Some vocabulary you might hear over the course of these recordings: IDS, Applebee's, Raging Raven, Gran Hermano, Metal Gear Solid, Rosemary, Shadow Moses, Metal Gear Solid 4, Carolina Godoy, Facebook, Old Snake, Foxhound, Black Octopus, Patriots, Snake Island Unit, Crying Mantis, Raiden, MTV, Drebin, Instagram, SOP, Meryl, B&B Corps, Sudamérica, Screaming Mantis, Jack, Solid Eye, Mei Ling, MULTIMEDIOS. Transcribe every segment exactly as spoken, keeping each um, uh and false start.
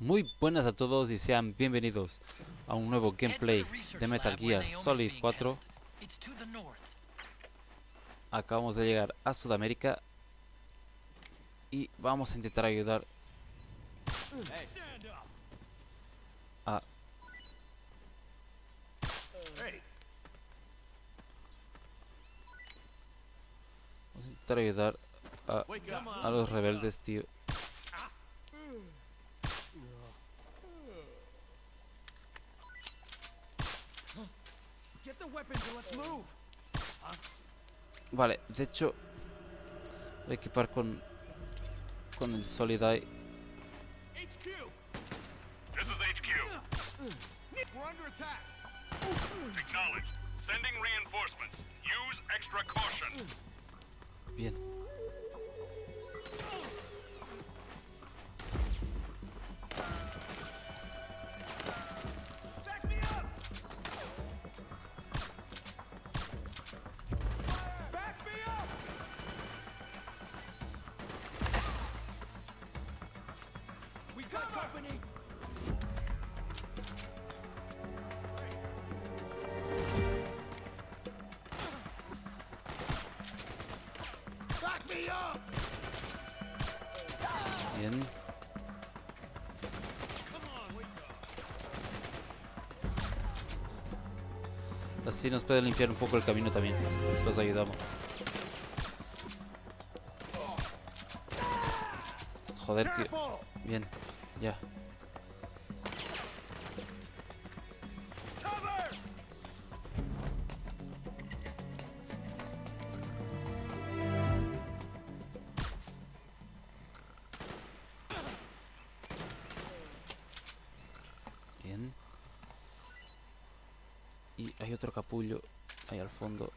Muy buenas a todos y sean bienvenidos a un nuevo gameplay de Metal Gear Solid cuatro. Acabamos de llegar a Sudamérica y vamos a intentar ayudar a Vamos a intentar ayudar a, a los rebeldes, tío. Vale, de hecho voy a equipar con con el Solid Eye. Bien. Bien. Así nos puede limpiar un poco el camino también. Así los ayudamos. Joder, tío. Bien, ya. Hay otro capullo ahí al fondo.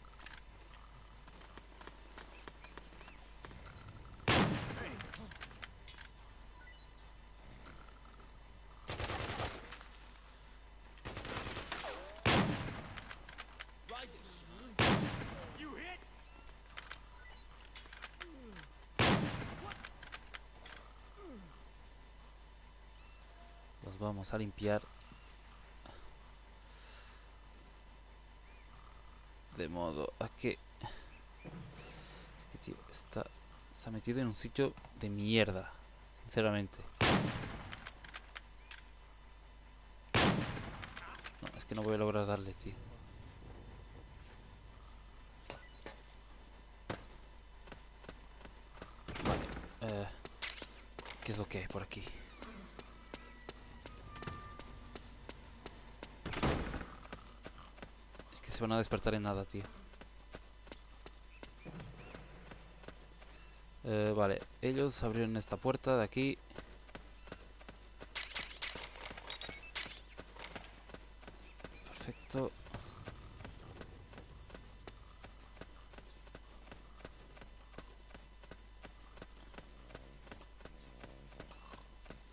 Los vamos a limpiar. De modo a que... Es que, tío, está... Se ha metido en un sitio de mierda, sinceramente. No, es que no voy a lograr darle, tío. Vale, eh, ¿qué es lo que hay por aquí? Se van a despertar en nada, tío. Eh, vale, ellos abrieron esta puerta de aquí. Perfecto.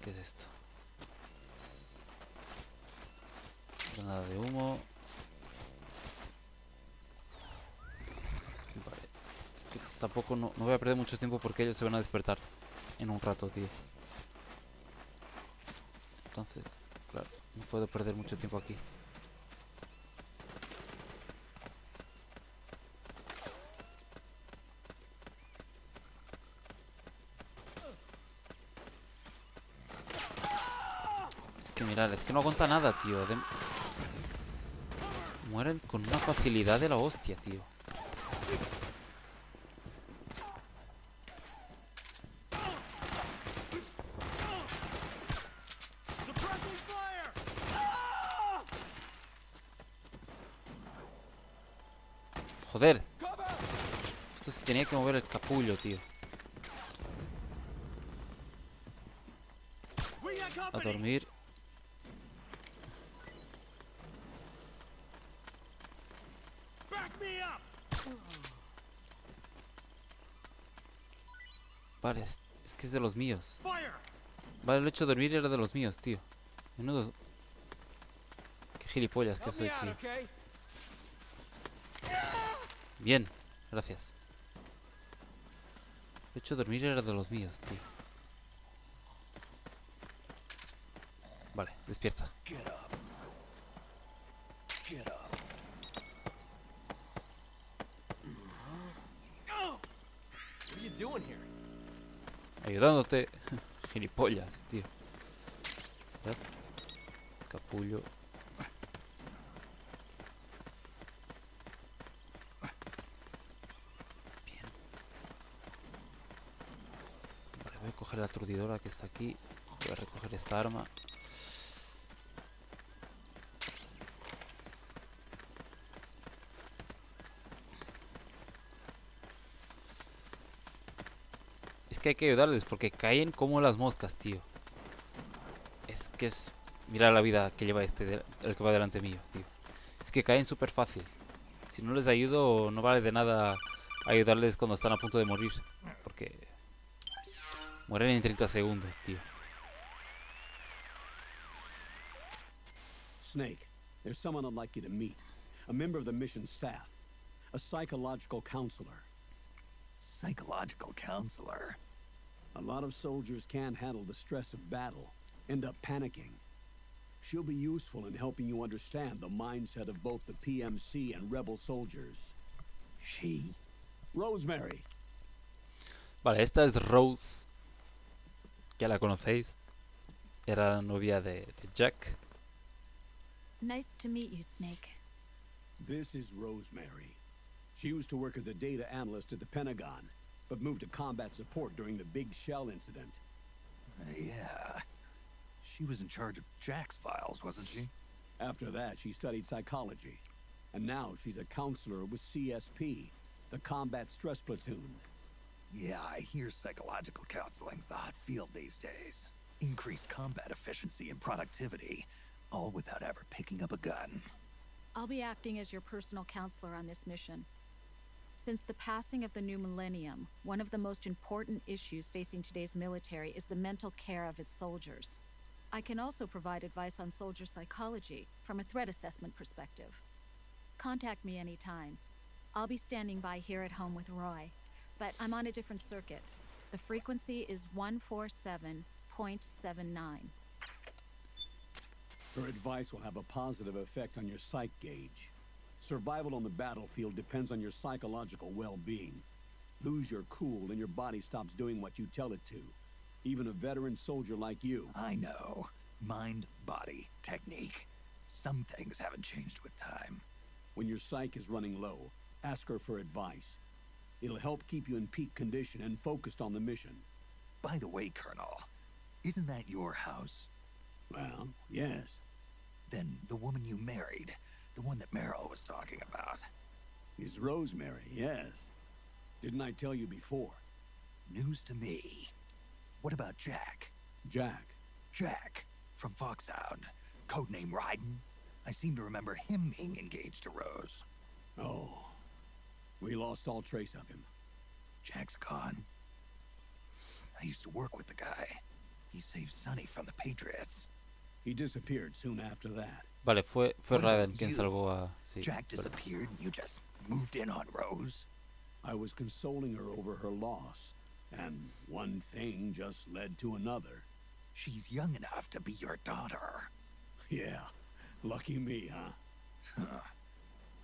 ¿Qué es esto? Granada de humo. Tampoco no, no voy a perder mucho tiempo porque ellos se van a despertar en un rato, tío. Entonces, claro, no puedo perder mucho tiempo aquí. Es que mirad, es que no aguanta nada, tío. De... Mueren con una facilidad de la hostia, tío. Joder, justo se tenía que mover el capullo, tío. A dormir. Vale, es, es que es de los míos. Vale, lo he hecho dormir y era de los míos, tío. Menudo. Qué gilipollas que soy, tío. Bien, gracias. De hecho, dormir era de los míos, tío. Vale, despierta. Ayudándote. Gilipollas, tío. Capullo. Bien. Vale, voy a coger la aturdidora que está aquí. Voy a recoger esta arma. Es que hay que ayudarles porque caen como las moscas, tío. Es que es... Mira la vida que lleva este, de, el que va delante mío, tío. Es que caen súper fácil. Si no les ayudo, no vale de nada ayudarles cuando están a punto de morir. Porque... mueren en treinta segundos, tío. Snake, there's someone I'd like you to meet. A member of the mission staff. A psychological counselor. Psychological counselor? A lot of soldiers can't handle the stress of battle. End up panicking. She'll be useful in helping you understand the mindset of both the P M C and rebel soldiers. She? Rosemary. Vale, esta es Rose. Ya la conocéis. Era la novia de, de Jack. Nice to meet you, Snake. This is Rosemary. She used to work as a data analyst at the Pentagon, but moved to combat support during the Big Shell incident. Uh, yeah. She was in charge of Jack's files, wasn't she? After that, she studied psychology. And now she's a counselor with C S P, the Combat Stress Platoon. Yeah, I hear psychological counseling's the hot field these days. Increased combat efficiency and productivity, all without ever picking up a gun. I'll be acting as your personal counselor on this mission. Since the passing of the new millennium, one of the most important issues facing today's military is the mental care of its soldiers. I can also provide advice on soldier psychology from a threat assessment perspective. Contact me anytime. I'll be standing by here at home with Roy, but I'm on a different circuit. The frequency is one forty-seven point seven nine. Her advice will have a positive effect on your psych gauge. Survival on the battlefield depends on your psychological well-being. Lose your cool and your body stops doing what you tell it to. Even a veteran soldier like you. I know. Mind, body, technique. Some things haven't changed with time. When your psych is running low, ask her for advice. It'll help keep you in peak condition and focused on the mission. By the way, Colonel, isn't that your house? Well, yes. Then the woman you married, the one that Meryl was talking about. Is Rosemary, yes. Didn't I tell you before? News to me. What about Jack? Jack? Jack, from Foxhound. Codename Raiden. I seem to remember him being engaged to Rose. Oh. We lost all trace of him. Jack's gone. I used to work with the guy. He saved Sonny from the Patriots. He disappeared soon after that. Vale, fue, fue Raiden quien salvó a... Sí, Jack disappeared and you just moved in on Rose? I was consoling her over her loss. And one thing just led to another. She's young enough to be your daughter. Yeah, lucky me, huh? Huh.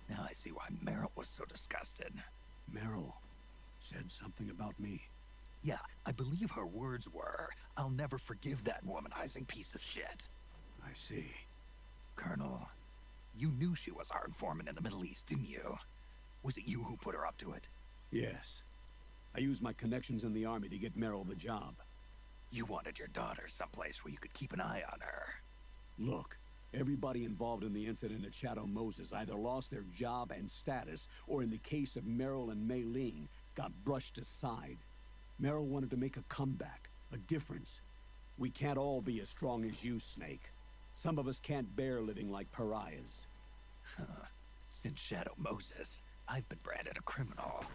Now I see why Meryl was so disgusted. Meryl said something about me. Yeah, I believe her words were, I'll never forgive that womanizing piece of shit. I see. Colonel, you knew she was our informant in the Middle East, didn't you? Was it you who put her up to it? Yes. I used my connections in the army to get Meryl the job. You wanted your daughter someplace where you could keep an eye on her. Look, everybody involved in the incident at Shadow Moses either lost their job and status, or in the case of Meryl and Mei Ling, got brushed aside. Meryl wanted to make a comeback, a difference. We can't all be as strong as you, Snake. Some of us can't bear living like pariahs. Huh. Since Shadow Moses, I've been branded a criminal.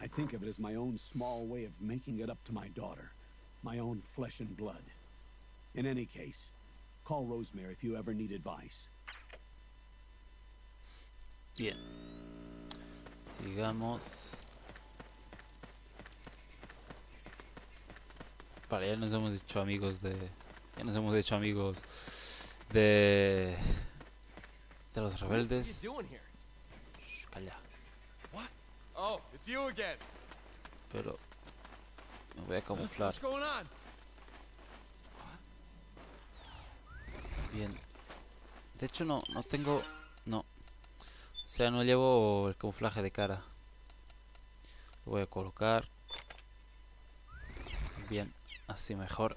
I think of it as my own small way of making it up to my daughter. My own flesh and blood. In any case, call Rosemary if you ever need advice. Bien. Sigamos. Vale, ya nos hemos hecho amigos de... Ya nos hemos hecho amigos de de los rebeldes. Shh, calla. Pero me voy a camuflar. Bien. De hecho no, no tengo, no. O sea, no llevo el camuflaje de cara. Lo voy a colocar. Bien, así mejor.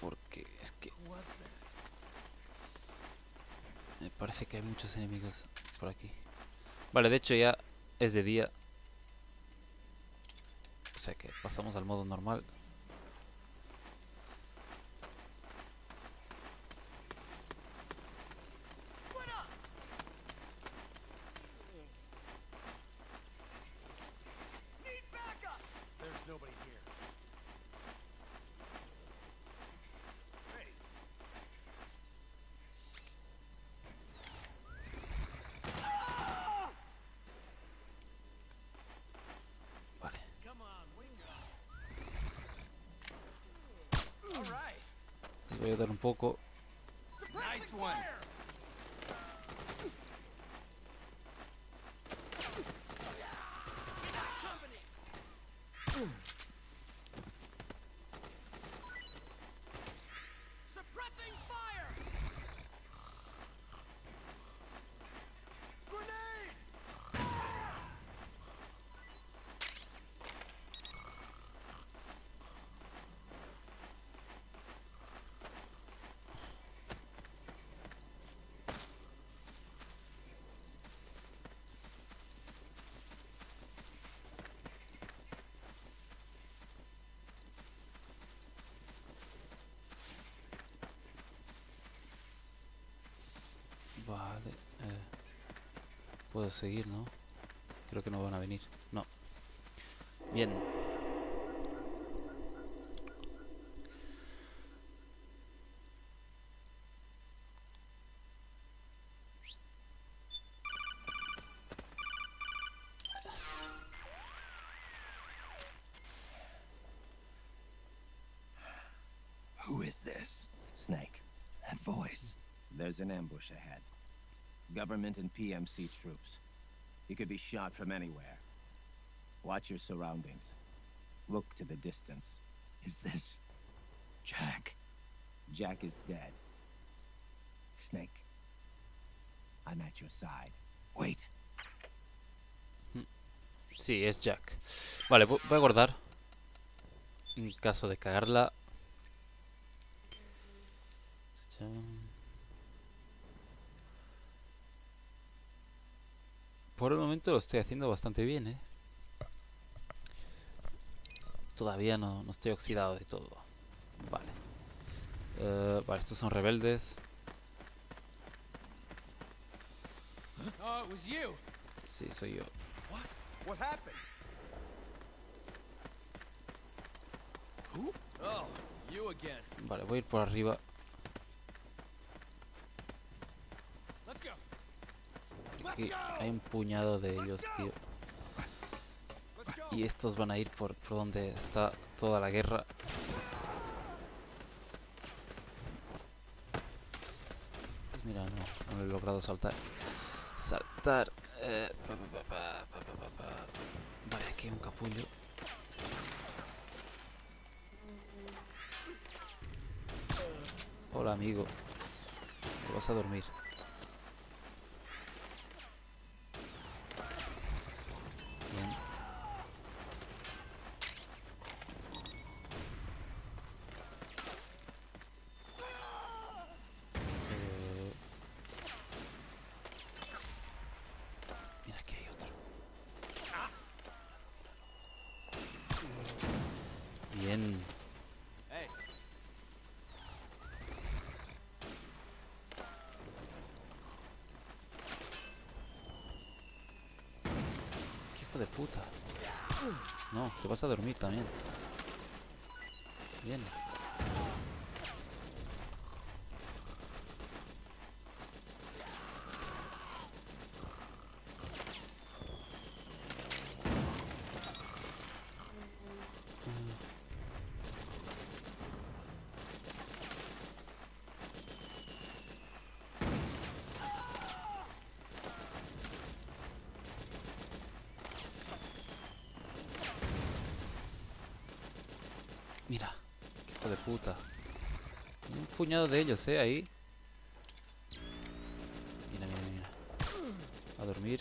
Porque es que me parece que hay muchos enemigos por aquí. Vale, de hecho ya es de día. O sea que pasamos al modo normal. Voy a dar un poco. Vale, eh, puedo seguir, ¿no? Creo que no van a venir. No. Bien. Who is this? Snake. That voice. There's an ambush ahead. Government and P M C troops. You could be shot from anywhere. Watch your surroundings. Look to the distance. Is this Jack? Jack is dead. Snake, I'm at your side. Wait. Sí, es Jack. Vale, voy a guardar. En caso de cagarla. Por el momento lo estoy haciendo bastante bien, ¿eh? Todavía no, no estoy oxidado de todo. Vale. Uh, vale, estos son rebeldes. Sí, soy yo. Vale, voy a ir por arriba. Aquí hay un puñado de ellos, tío. Y estos van a ir por, por donde está toda la guerra. Pues mira, no, no lo he logrado saltar. Saltar. Eh, pa, pa, pa, pa, pa, pa, pa. Vale, aquí hay un capullo. Hola, amigo. Te vas a dormir. De puta. No, te vas a dormir también. Bien. Mira, hijo de puta. Un puñado de ellos, eh, ahí. Mira, mira, mira. A dormir.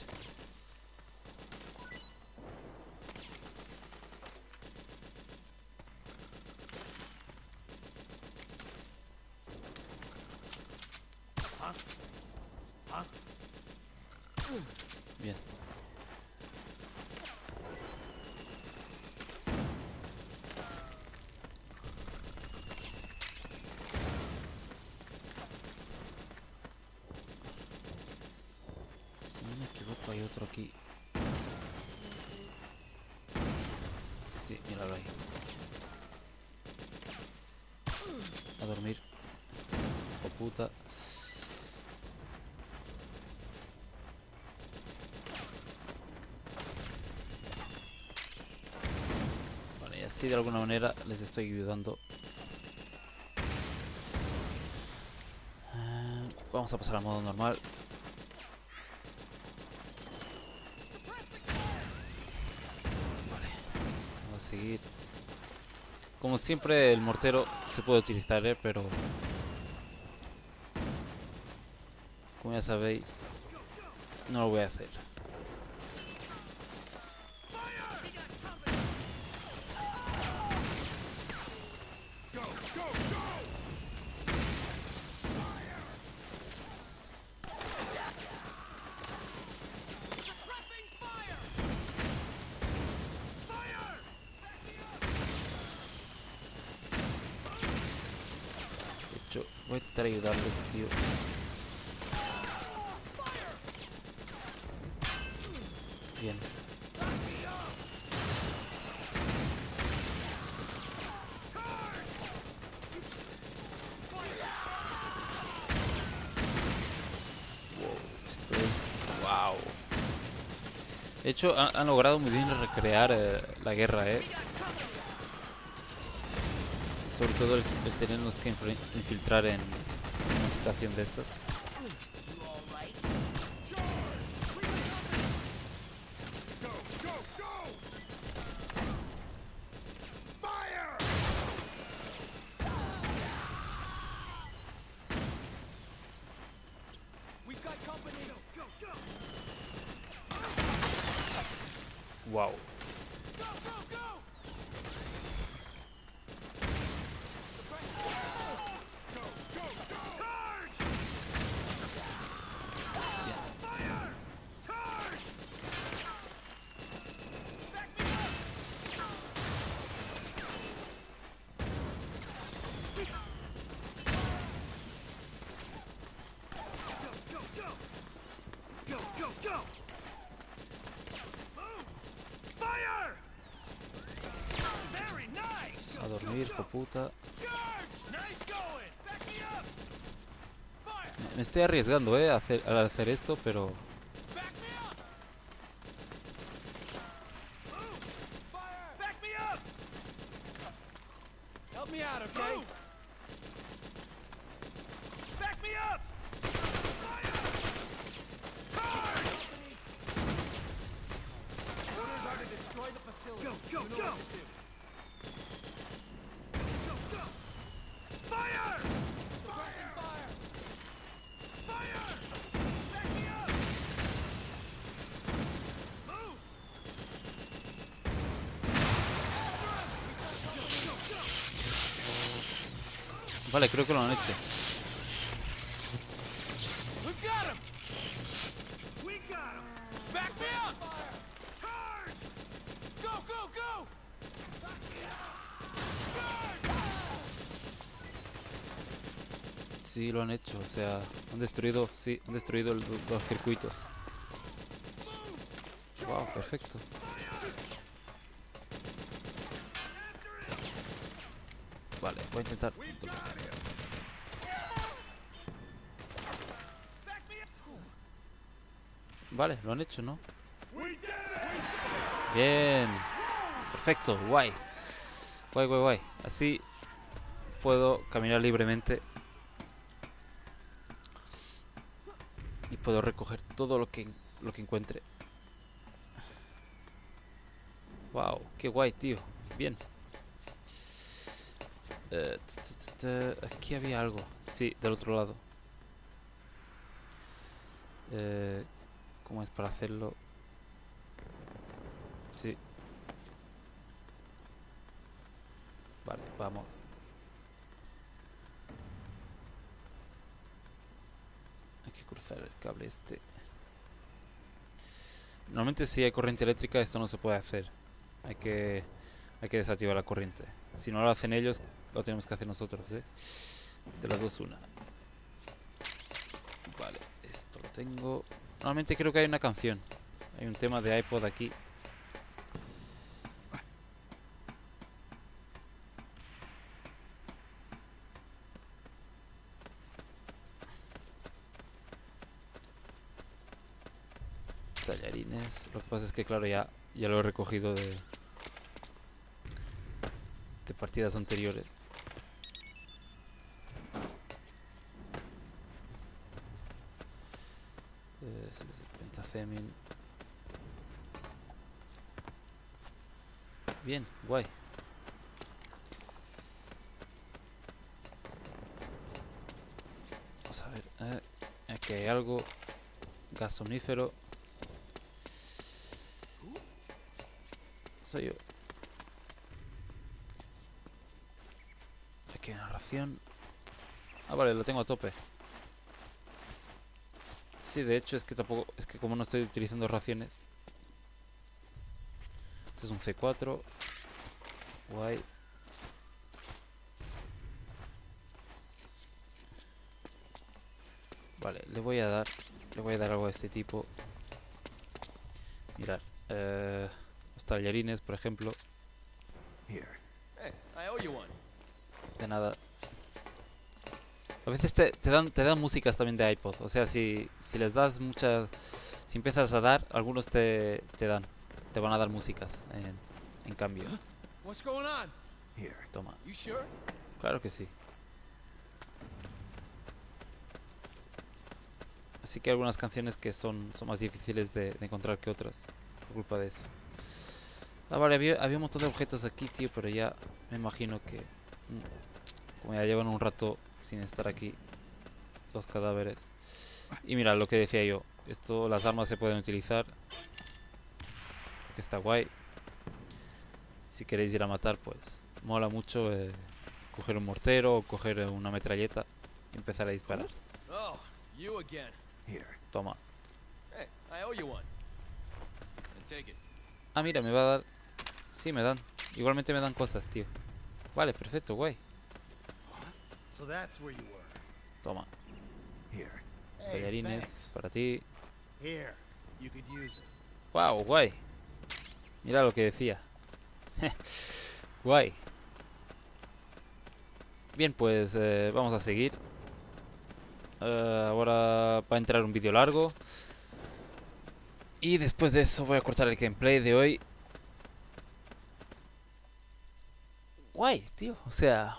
Bien. Si no me equivoco hay otro aquí. Sí, míralo ahí. A dormir. Oh, puta. Así de alguna manera les estoy ayudando. Uh, vamos a pasar a modo normal. Vale, vamos a seguir. Como siempre el mortero se puede utilizar, ¿eh? Pero como ya sabéis, no lo voy a hacer. Voy a intentar ayudarles, tío. Bien. Wow, esto es... wow. De hecho, han, han logrado muy bien recrear eh, la guerra, eh. Sobre todo el, el tenernos que infiltrar en, en una situación de estas. Wow. A dormir, hijo puta. Me estoy arriesgando, eh, a hacer, al hacer esto, pero... Vale, creo que lo han hecho. Sí, lo han hecho, o sea, han destruido, sí, han destruido el, los circuitos. Wow, perfecto. Vale, voy a intentar... Vale, lo han hecho, ¿no? Bien. Perfecto, guay. Guay, guay, guay. Así puedo caminar libremente. Y puedo recoger todo lo que, lo que encuentre. Wow, qué guay, tío. Bien. Eh, aquí había algo. Sí, del otro lado. Eh, ¿Cómo es para hacerlo? Sí. Vale, vamos. Hay que cruzar el cable este. Normalmente si hay corriente eléctrica esto no se puede hacer. Hay que, hay que desactivar la corriente. Si no lo hacen ellos, lo tenemos que hacer nosotros, ¿eh? De las dos, una. Vale, esto lo tengo. Normalmente creo que hay una canción. Hay un tema de iPod aquí. Tallarines. Lo que pasa es que, claro, ya, ya lo he recogido de... de partidas anteriores. Eh, pentacemin. Bien, guay. Vamos a ver. Eh, aquí hay algo. Gas somnífero. Soy yo. Aquí hay una ración. Ah, vale, lo tengo a tope. Sí, de hecho es que tampoco... Es que como no estoy utilizando raciones. Esto es un C cuatro. Guay. Vale, le voy a dar... Le voy a dar algo a este tipo. Mirad. Eh... Los tallarines, por ejemplo. De nada. A veces te, te dan te dan músicas también de iPod. O sea, si, si les das muchas... Si empiezas a dar, algunos te, te dan. Te van a dar músicas en, en cambio. Toma. Claro que sí. Así que hay algunas canciones que son, son más difíciles de, de encontrar que otras. Por culpa de eso. Ah, vale, había, había un montón de objetos aquí, tío, pero ya me imagino que... Como ya llevan un rato sin estar aquí los cadáveres. Y mira, lo que decía yo. Esto, las armas se pueden utilizar. Que está guay. Si queréis ir a matar, pues mola mucho eh, coger un mortero o coger una metralleta y empezar a disparar. Toma. Ah, mira, me va a dar... Sí, me dan. Igualmente me dan cosas, tío. Vale, perfecto, guay. Toma. Tallarines para ti. Wow, guay. Mira lo que decía. Guay. Bien, pues eh, vamos a seguir. Uh, ahora va a entrar un vídeo largo. Y después de eso voy a cortar el gameplay de hoy. Guay, tío, o sea...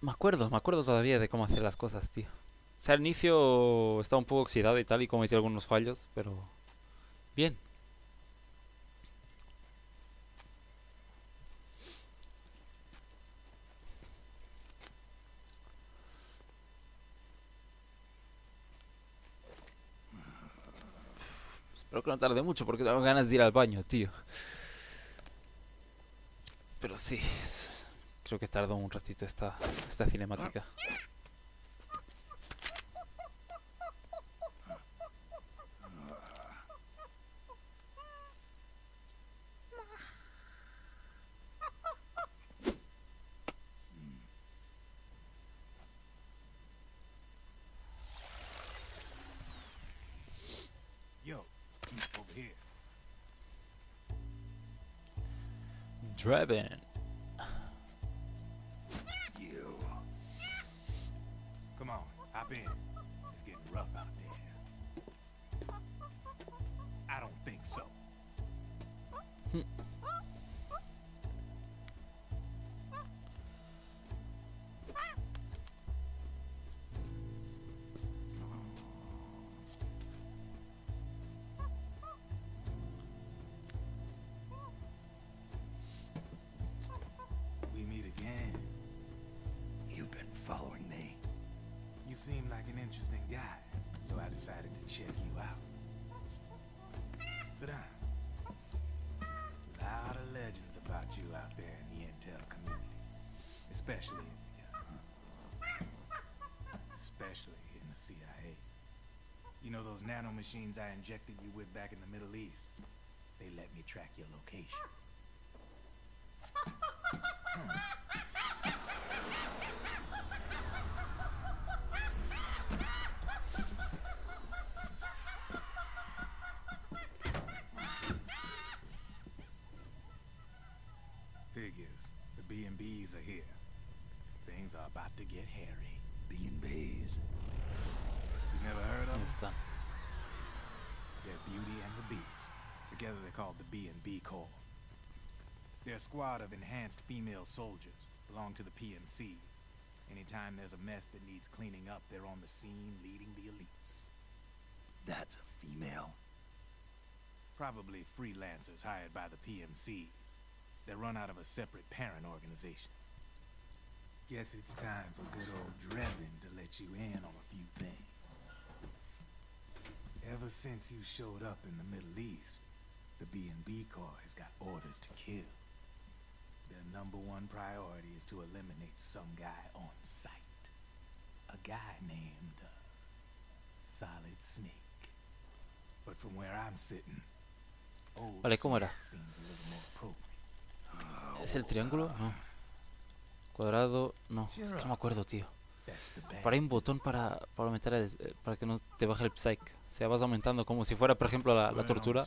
Me acuerdo, me acuerdo todavía de cómo hacer las cosas, tío. O sea, al inicio estaba un poco oxidado y tal, y cometí algunos fallos, pero... Bien. Uf, espero que no tarde mucho, porque tengo ganas de ir al baño, tío. Pero sí, creo que tardó un ratito esta, esta cinemática. Drebin. You. Come on, hop in. It's getting rough out there. I don't think so. Hmm. guy, so I decided to check you out. Sit down. A lot of legends about you out there in the intel community, especially in the, uh, especially in the C I A. You know those nanomachines I injected you with back in the Middle East? They let me track your location. Huh. B and B's are here. Things are about to get hairy. B and B's. You never heard of them? They're Beauty and the Beast. Together they're called the B and B Corps. They're a squad of enhanced female soldiers, belong to the P M Cs. Anytime there's a mess that needs cleaning up, they're on the scene leading the elites. That's a female? Probably freelancers hired by the P M Cs. They run out of a separate parent organization. Guess it's time for good old Drebin to let you in on a few things. Ever since you showed up in the Middle East, the B and B Corps has got orders to kill. Their number one priority is to eliminate some guy on sight. A guy named uh, Solid Snake. But from where I'm sitting, Old Snake seems a little more appropriate. ¿Es el triángulo? No. Cuadrado... No, es que no me acuerdo, tío. Pero hay un botón para, para aumentar el, para que no te baje el psych. O sea, vas aumentando como si fuera, por ejemplo, la, la tortura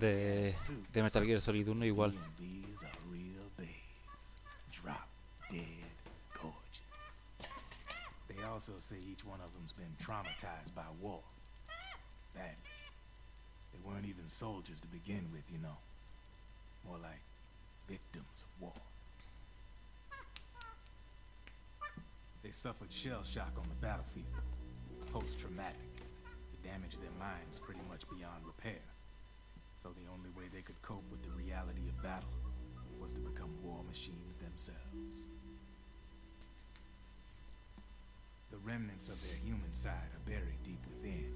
de, de Metal Gear Solid uno igual. More like victims of war. They suffered shell shock on the battlefield. Post-traumatic. The damage to their minds pretty much beyond repair. So the only way they could cope with the reality of battle was to become war machines themselves. The remnants of their human side are buried deep within.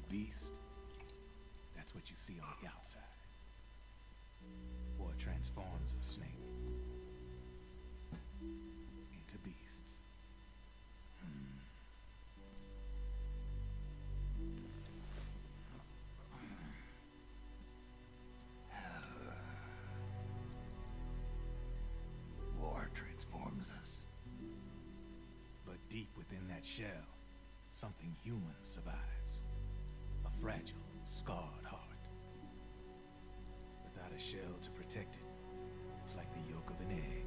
The beast, that's what you see on the outside. War transforms a snake into beasts. Hmm. War transforms us. But deep within that shell, something human survives. A fragile, scarred heart. A shell to protect it. It's like the yolk of an egg.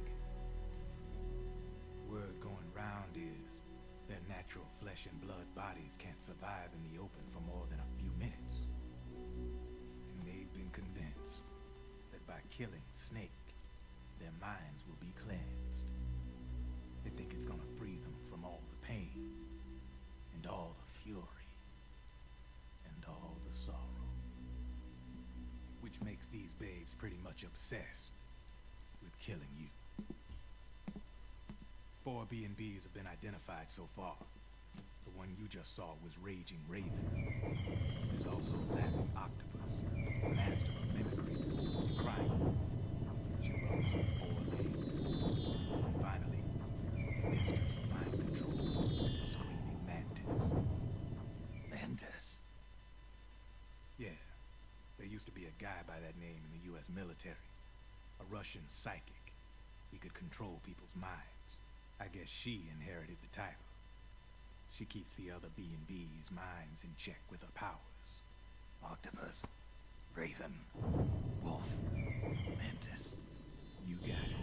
Word going round is their natural flesh and blood bodies can't survive in the open for more than a few minutes. And they've been convinced that by killing Snake, their minds will be cleansed. They think it's gonna free them from all the pain and all the fury and all the sorrow. Which makes these babes pretty much obsessed with killing you. Four B and B's have been identified so far. The one you just saw was Raging Raven. There's also Black Octopus, Master of Mimicry, and Crying Mantis. She runs on four legs. And finally, the Mistress of Mind Control, Screaming Mantis. Mantis? Yeah. There used to be a guy by that name in the U S military. A Russian psychic. He could control people's minds. I guess she inherited the title. She keeps the other B and B's minds in check with her powers. Octopus. Raven. Wolf. Mantis. You got it.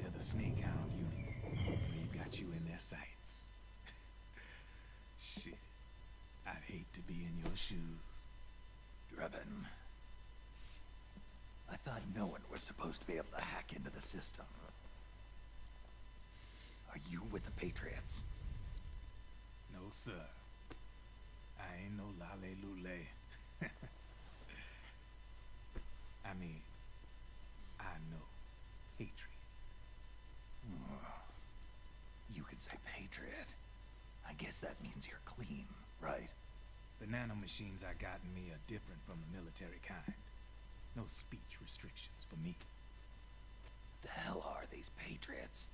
They're the Snake Island Unit. And they've got you in their sights. Shit. I'd hate to be in your shoes. Drebin. I thought no one was supposed to be able to hack into the system. Are you with the Patriots? No, sir. I ain't no lale lule. I mean, I know Patriot. You could say Patriot. I guess that means you're clean, right? The nanomachines I got in me are different from the military kind. No speech restrictions for me. The hell are these Patriots?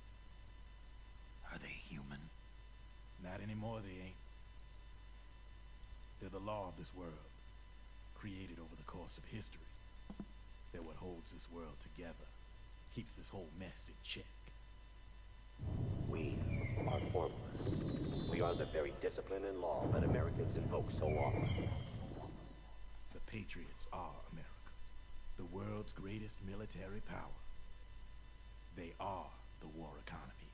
Are they human? Not anymore, they ain't. They're the law of this world, created over the course of history. They're what holds this world together, keeps this whole mess in check. We are formless. We are the very discipline and law that Americans invoke so often. The Patriots are America, the world's greatest military power. They are the war economy,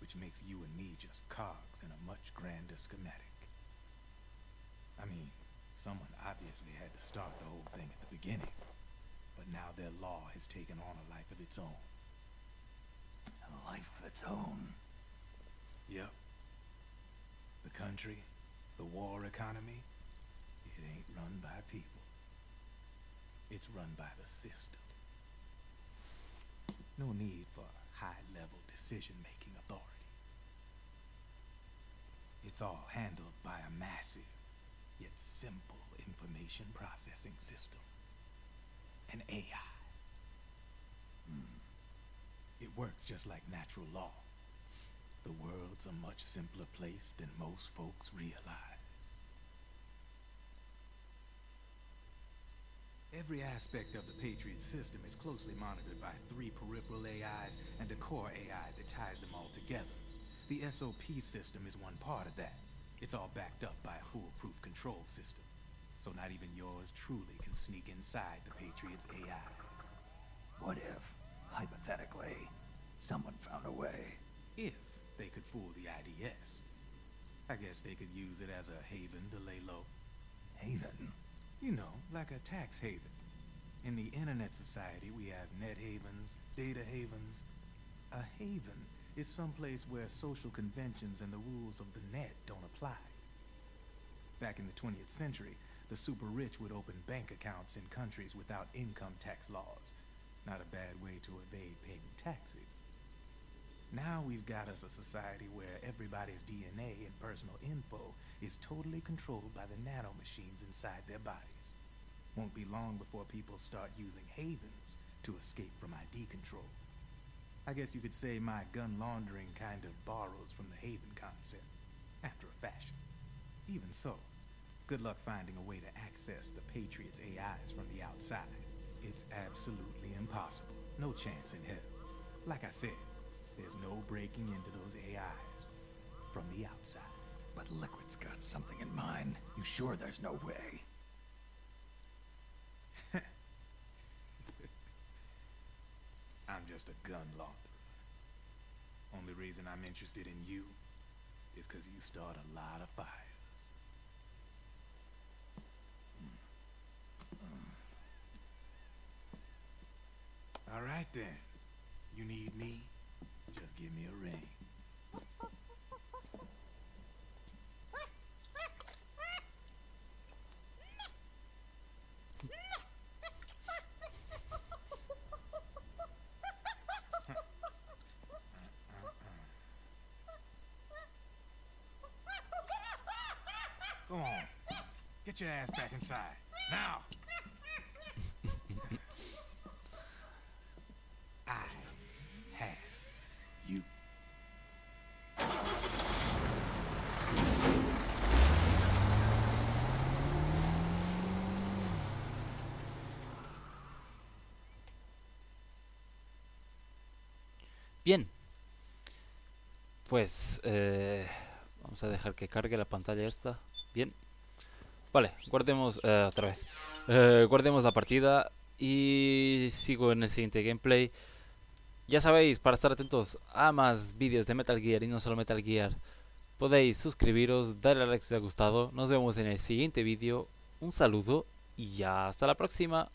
which makes you and me just cogs in a much grander schematic. I mean, someone obviously had to start the whole thing at the beginning, but now their law has taken on a life of its own. A life of its own? Yep. The country, the war economy, it ain't run by people. It's run by the system. No need for high-level decision-making authority. It's all handled by a massive, yet simple information processing system. An A I. Hmm. It works just like natural law. The world's a much simpler place than most folks realize. Every aspect of the Patriot system is closely monitored by three peripheral A Is and a core A I that ties them all together. The S O P system is one part of that. It's all backed up by a foolproof control system, so not even yours truly can sneak inside the Patriots' A Is. What if, hypothetically, someone found a way? If they could fool the I D S. I guess they could use it as a haven to lay low. Haven? You know, like a tax haven. In the internet society, we have net havens, data havens. A haven is someplace where social conventions and the rules of the net don't apply. Back in the twentieth century, the super rich would open bank accounts in countries without income tax laws. Not a bad way to evade paying taxes. Now we've got us a society where everybody's D N A and personal info is totally controlled by the nanomachines inside their bodies. Won't be long before people start using havens to escape from I D control. I guess you could say my gun laundering kind of borrows from the haven concept, after a fashion. Even so, good luck finding a way to access the Patriots' A Is from the outside. It's absolutely impossible. No chance in hell. Like I said, there's no breaking into those A Is from the outside. But Liquid's got something in mind. You sure there's no way? I'm just a gun launderer. Only reason I'm interested in you is because you start a lot of fires. All right then. You need me? Just give me a ring. Go on. Get your ass back inside. Now! I have you. Bien. Pues eh, vamos a dejar que cargue la pantalla esta. Bien. Vale, guardemos eh, otra vez. Eh, guardemos la partida y sigo en el siguiente gameplay. Ya sabéis, para estar atentos a más vídeos de Metal Gear y no solo Metal Gear, podéis suscribiros, darle a like si os ha gustado. Nos vemos en el siguiente vídeo. Un saludo y hasta la próxima.